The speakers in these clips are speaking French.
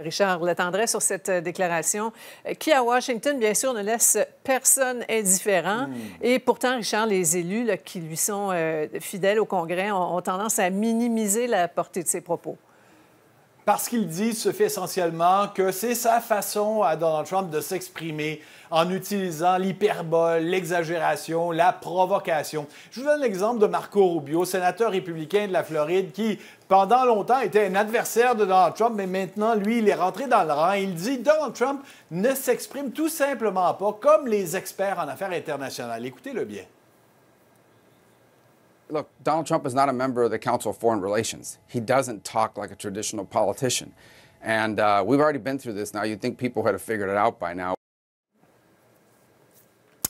Richard, vous l'attendrez sur cette déclaration qui, à Washington, bien sûr, ne laisse personne indifférent. Et pourtant, Richard, les élus là, qui lui sont fidèles au Congrès ont tendance à minimiser la portée de ses propos. Parce qu'il dit, se fait essentiellement que c'est sa façon à Donald Trump de s'exprimer en utilisant l'hyperbole, l'exagération, la provocation. Je vous donne l'exemple de Marco Rubio, sénateur républicain de la Floride, qui, pendant longtemps, était un adversaire de Donald Trump, mais maintenant, lui, il est rentré dans le rang. Il dit « Donald Trump ne s'exprime tout simplement pas comme les experts en affaires internationales ». Écoutez-le bien. Look, Donald Trump is not a member of the Council of Foreign Relations. He doesn't talk like a traditional politician. And we've already been through this now. You'd think people had figured it out by now.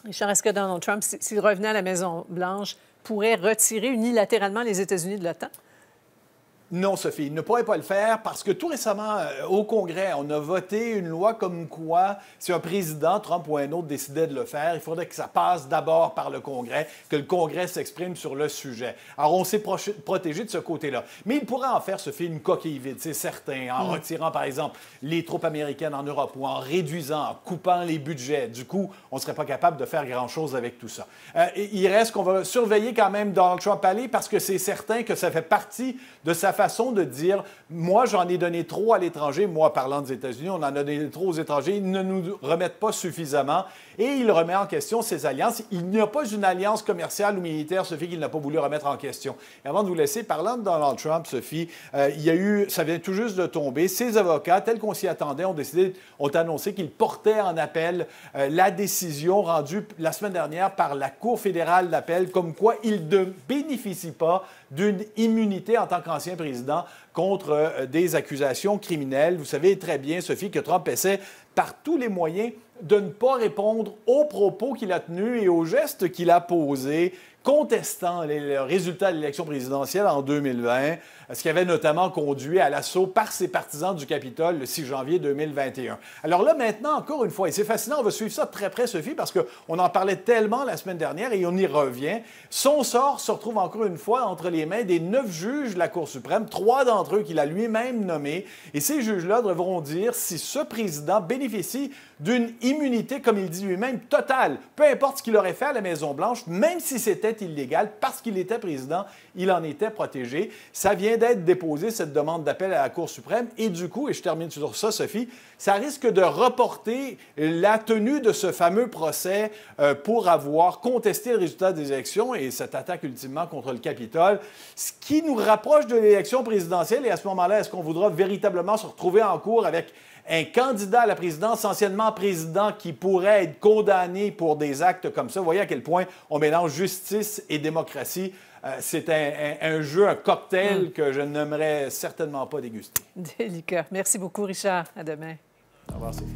Richard, est-ce que Donald Trump, s'il revenait à la Maison-Blanche, pourrait retirer unilatéralement les États-Unis de l'OTAN? Non, Sophie, il ne pourrait pas le faire parce que tout récemment, au Congrès, on a voté une loi comme quoi, si un président, Trump ou un autre, décidait de le faire, il faudrait que ça passe d'abord par le Congrès, que le Congrès s'exprime sur le sujet. Alors, on s'est protégé de ce côté-là. Mais il pourrait en faire, Sophie, une coquille vide, c'est certain, en retirant, par exemple, les troupes américaines en Europe ou en réduisant, en coupant les budgets. Du coup, on ne serait pas capable de faire grand-chose avec tout ça. Il reste qu'on va surveiller quand même Donald Trump aller parce que c'est certain que ça fait partie de sa façon de dire « Moi, j'en ai donné trop à l'étranger. » Moi, parlant des États-Unis, on en a donné trop aux étrangers. Ils ne nous remettent pas suffisamment. Et il remet en question ses alliances. Il n'y a pas une alliance commerciale ou militaire, Sophie, qu'il n'a pas voulu remettre en question. Et avant de vous laisser, parlant de Donald Trump, Sophie, il y a eu, ça vient tout juste de tomber, ses avocats, tels qu'on s'y attendait, ont annoncé qu'ils portaient en appel la décision rendue la semaine dernière par la Cour fédérale d'appel, comme quoi il ne bénéficie pas d'une immunité en tant qu'ancien président contre des accusations criminelles. Vous savez très bien, Sophie, que Trump essaie par tous les moyens de ne pas répondre aux propos qu'il a tenus et aux gestes qu'il a posés, contestant le résultat de l'élection présidentielle en 2020, ce qui avait notamment conduit à l'assaut par ses partisans du Capitole le 6 janvier 2021. Alors là, maintenant, encore une fois, et c'est fascinant, on va suivre ça de très près, Sophie, parce qu'on en parlait tellement la semaine dernière et on y revient. Son sort se retrouve encore une fois entre les mains des 9 juges de la Cour suprême, 3 d'entre eux qu'il a lui-même nommés, et ces juges-là devront dire si ce président bénéficie d'une immunité, comme il dit lui-même, totale. Peu importe ce qu'il aurait fait à la Maison-Blanche, même si c'était illégal, parce qu'il était président, il en était protégé. Ça vient d'être déposé, cette demande d'appel à la Cour suprême, et du coup, et je termine sur ça, Sophie, ça risque de reporter la tenue de ce fameux procès pour avoir contesté le résultat des élections et cette attaque ultimement contre le Capitole, ce qui nous rapproche de l'élection présidentielle. Et à ce moment-là, est-ce qu'on voudra véritablement se retrouver en cours avec un candidat à la présidence, anciennement président, qui pourrait être condamné pour des actes comme ça? Vous voyez à quel point on mélange justice et démocratie. C'est un jeu, un cocktail que je n'aimerais certainement pas déguster. Délicat. Merci beaucoup, Richard. À demain. Au revoir, Sophie.